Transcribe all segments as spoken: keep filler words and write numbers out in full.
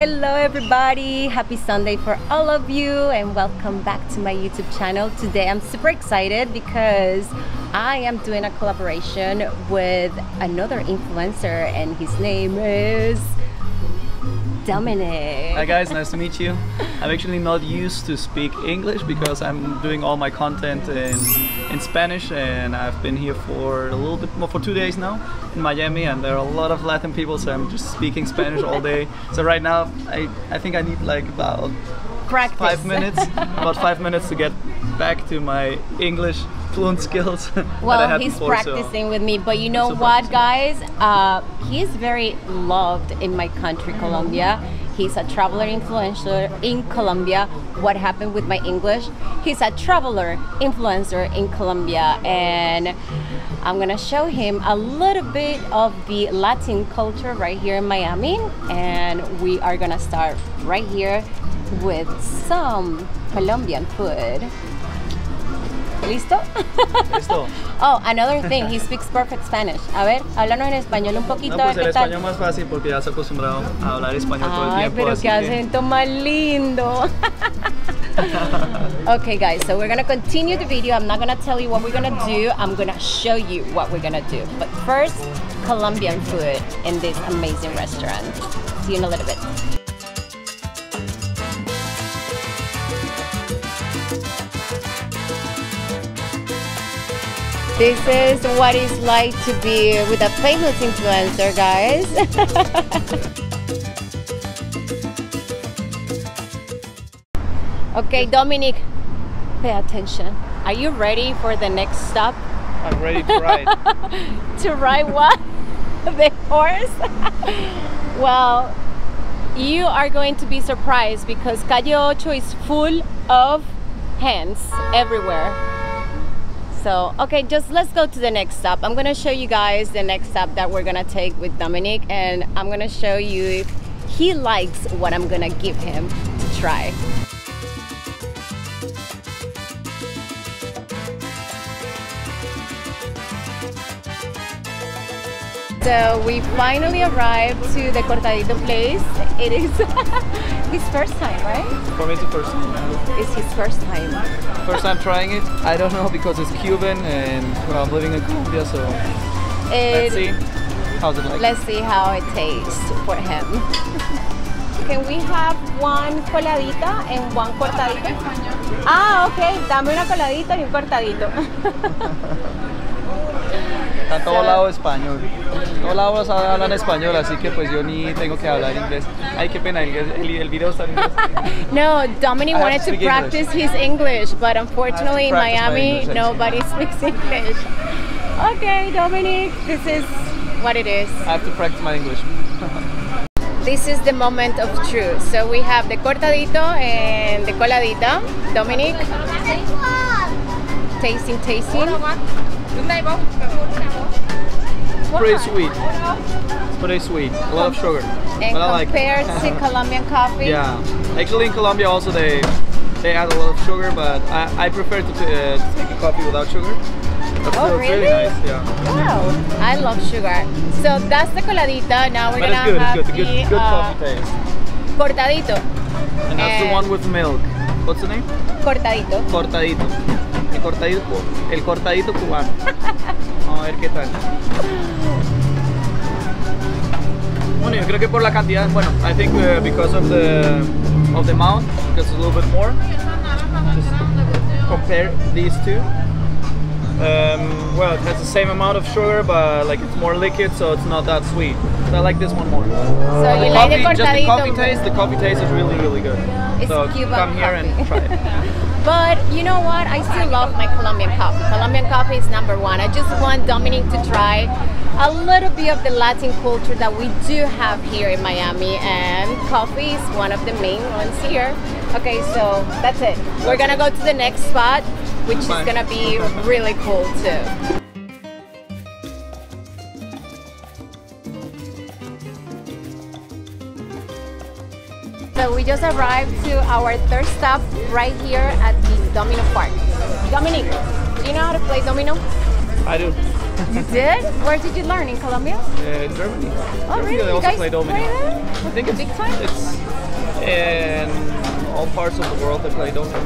Hello everybody, happy Sunday for all of you and welcome back to my YouTube channel. Today I'm super excited because I am doing a collaboration with another influencer and his name is Dominic. Hi guys, nice to meet you. I'm actually not used to speak English because I'm doing all my content in, in Spanish, and I've been here for a little bit more, for two days now in Miami, and there are a lot of Latin people, so I'm just speaking Spanish all day. So right now I, I think I need like about Practice. five minutes, about five minutes to get back to my English fluent skills. Well, he's before, practicing so. with me, but you know so what guys, uh, he's very loved in my country, Colombia. He's a traveler influencer in Colombia. What happened with my English? He's a traveler influencer in Colombia, and I'm gonna show him a little bit of the Latin culture right here in Miami, and we are gonna start right here with some Colombian food. ¿Listo? Listo. Oh, another thing, he speaks perfect Spanish. A ver, háblanos en español un poquito. No, pues el español más fácil porque ya se acostumbrado a hablar español todo el tiempo. Ay, pero qué acento más lindo. Okay guys, so we're gonna continue the video. I'm not gonna tell you what we're gonna do. I'm gonna show you what we're gonna do. But first, Colombian food in this amazing restaurant. See you in a little bit. This is what it's like to be with a famous influencer, guys. Okay, Dominic, pay attention. Are you ready for the next stop? I'm ready to ride. To ride what? The horse? Well, you are going to be surprised because Calle Ocho is full of hands everywhere. So, okay, just let's go to the next stop. I'm gonna show you guys the next stop that we're gonna take with Dominic, and I'm gonna show you if he likes what I'm gonna give him to try. So we finally arrived to the cortadito place. It is his first time, right? For me it's the first time. It's his first time. First time trying it. I don't know because it's Cuban and well, I'm living in Colombia, so it, let's see how's it like. Let's see how it tastes for him. Can we have one coladita and one cortadito? Ah, okay. Dame una coladita y un cortadito. Están todos lados español. Todos lados hablan español, así que pues yo ni tengo que hablar inglés. Ay, qué pena, el, el, el video está en inglés. No, Dominic I wanted to, to practice English. his English, but unfortunately in Miami, English, nobody speaks English. Okay, Dominic, this is what it is. I have to practice my English. This is the moment of truth. So we have the cortadito and the coladita. Dominic, tasting, tasting. Pretty sweet. It's pretty sweet. A lot of sugar. And but compared I like. to Colombian coffee? Yeah. Actually in Colombia also they they add a lot of sugar, but I, I prefer to uh, take a coffee without sugar. That's oh really? really nice, yeah. Wow. I love sugar. So that's the coladita. Now we're but gonna it's good, have it's good. It's good, the good uh, coffee taste. Cortadito. And that's and the one with milk. What's the name? Cortadito. Cortadito. El cortadito, el cortadito cubano. Vamos a ver qué tal. Bueno, yo creo que por la cantidad, bueno, I think uh, because of the of the amount, because a little bit more. Just compare these two. Um, well, it has the same amount of sugar, but like it's more liquid, so it's not that sweet. So I like this one more. So the you coffee, like the just the coffee taste. The coffee taste is really, really good. It's so Cuban come here coffee. and try it. But you know what? I still love my Colombian coffee. Colombian coffee is number one. I just want Dominic to try a little bit of the Latin culture that we do have here in Miami, and coffee is one of the main ones here. Okay, so that's it. We're gonna go to the next spot, which is gonna be really cool too. So we just arrived to our third stop right here at the Domino Park. Dominic, do you know how to play Domino? I do. You did? Where did you learn? In Colombia? Uh, in Germany. Oh, really? They also play Dominic. I think it's big time. It's in all parts of the world they play Dominic.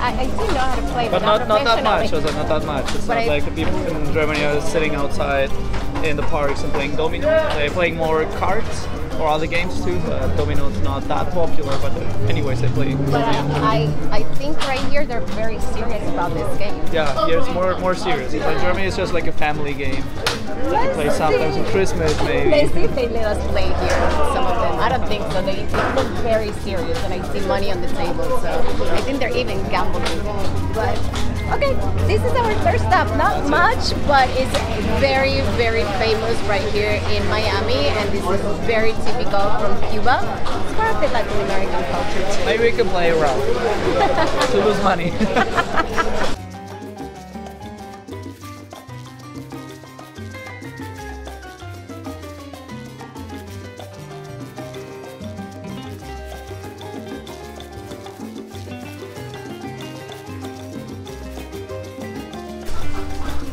I, I do know how to play, but, but not not that much. Like, not that much. It's not I, like the people in Germany are sitting outside in the parks and playing Dominic. They're playing more cards. Or other games too, but Domino's not that popular, but anyways they play. But I, I, I think right here they're very serious about this game. Yeah, here it's more more serious. But Germany is just like a family game. Yes, they play sometimes on Christmas maybe. They see if they let us play here, some of them. I don't think so. They, they look very serious and I see money on the table, so I think they're even gambling. But okay, this is our third stop. Not much, but it's very, very famous right here in Miami, and this is very typical from Cuba. It's part of the Latin American culture too. Maybe we can play around to lose money.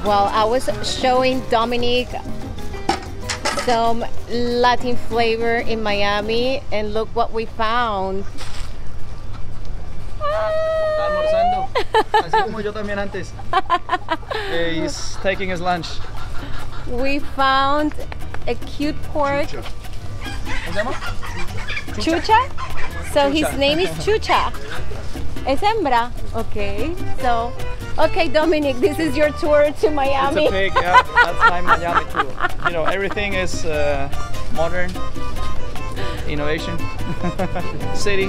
Well, I was showing Dominic some Latin flavor in Miami, and look what we found. Almorzando, así como yo también antes. He's taking his lunch. We found a cute pork. Chucha. Chucha? So Chucha. His name is Chucha. Es hembra. Okay. So. Okay, Dominic, this is your tour to Miami. It's a pig, yeah, that's my Miami tour. You know, everything is uh, modern, innovation, city.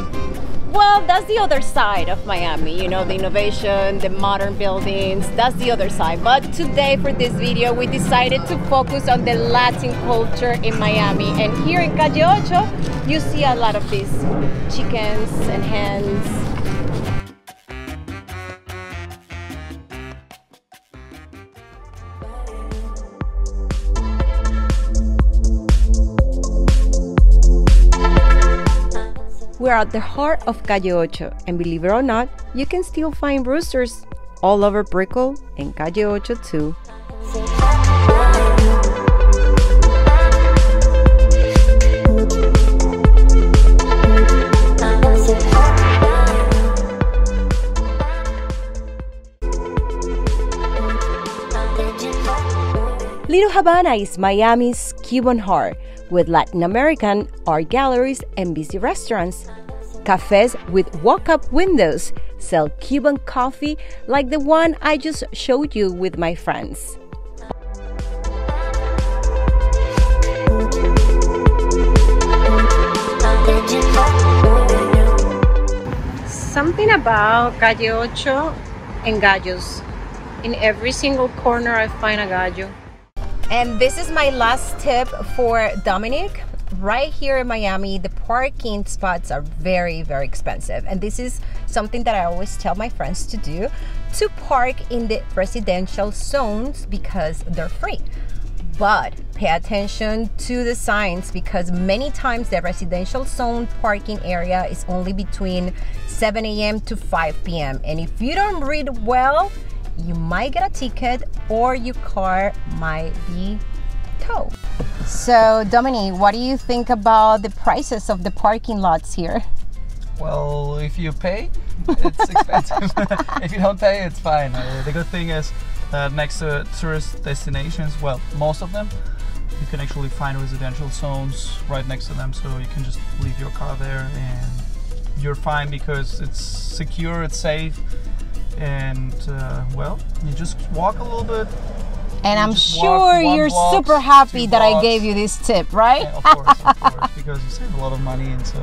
Well, that's the other side of Miami, you know, the innovation, the modern buildings, that's the other side. But today for this video, we decided to focus on the Latin culture in Miami. And here in Calle Ocho, you see a lot of these chickens and hens. We're at the heart of Calle Ocho, and believe it or not, you can still find roosters all over Brickell and Calle Ocho too. Little Havana is Miami's Cuban heart, with Latin American art galleries and busy restaurants. Cafes with walk-up windows sell Cuban coffee like the one I just showed you with my friends. Something about Calle Ocho and gallos. In every single corner I find a gallo. And this is my last tip for Dominic. Right here in Miami, the parking spots are very, very expensive. And this is something that I always tell my friends to do, to park in the residential zones because they're free. But pay attention to the signs, because many times the residential zone parking area is only between seven A M to five P M And if you don't read well, you might get a ticket or your car might be towed. So, Dominic, what do you think about the prices of the parking lots here? Well, if you pay, it's expensive. If you don't pay, it's fine. Uh, the good thing is that next to tourist destinations, well, most of them, you can actually find residential zones right next to them, so you can just leave your car there and you're fine because it's secure, it's safe. And uh, well, you just walk a little bit. And I'm sure you're super happy that I gave you this tip, right? Yeah, of course, of course, because you save a lot of money, and so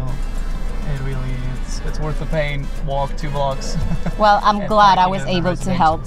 it really it's it's worth the pain. Walk two blocks. Well, I'm glad I was able to help.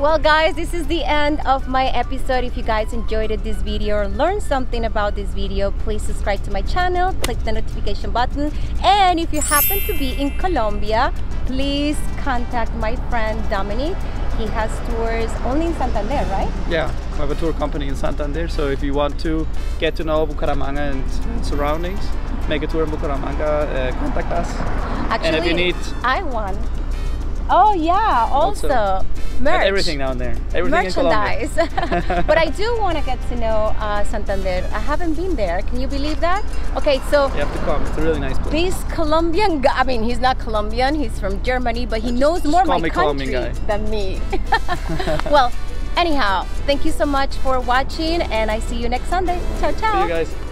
Well, guys, this is the end of my episode. If you guys enjoyed this video or learned something about this video, please subscribe to my channel, click the notification button, and if you happen to be in Colombia, please contact my friend Dominic. he has tours only in Santander, right? Yeah, we have a tour company in Santander, so if you want to get to know Bucaramanga and mm-hmm. surroundings, make a tour in Bucaramanga, uh, contact us. Actually, and if you need... I want. Oh yeah, also, also merch. Everything down there. Everything merchandise. In Colombia. But I do want to get to know uh, Santander. I haven't been there. Can you believe that? Okay, so you have to come. It's a really nice place. This Colombian guy. I mean, he's not Colombian. He's from Germany, but he just, knows more my country than me. Well, anyhow, thank you so much for watching, and I see you next Sunday. Ciao, ciao. See you guys.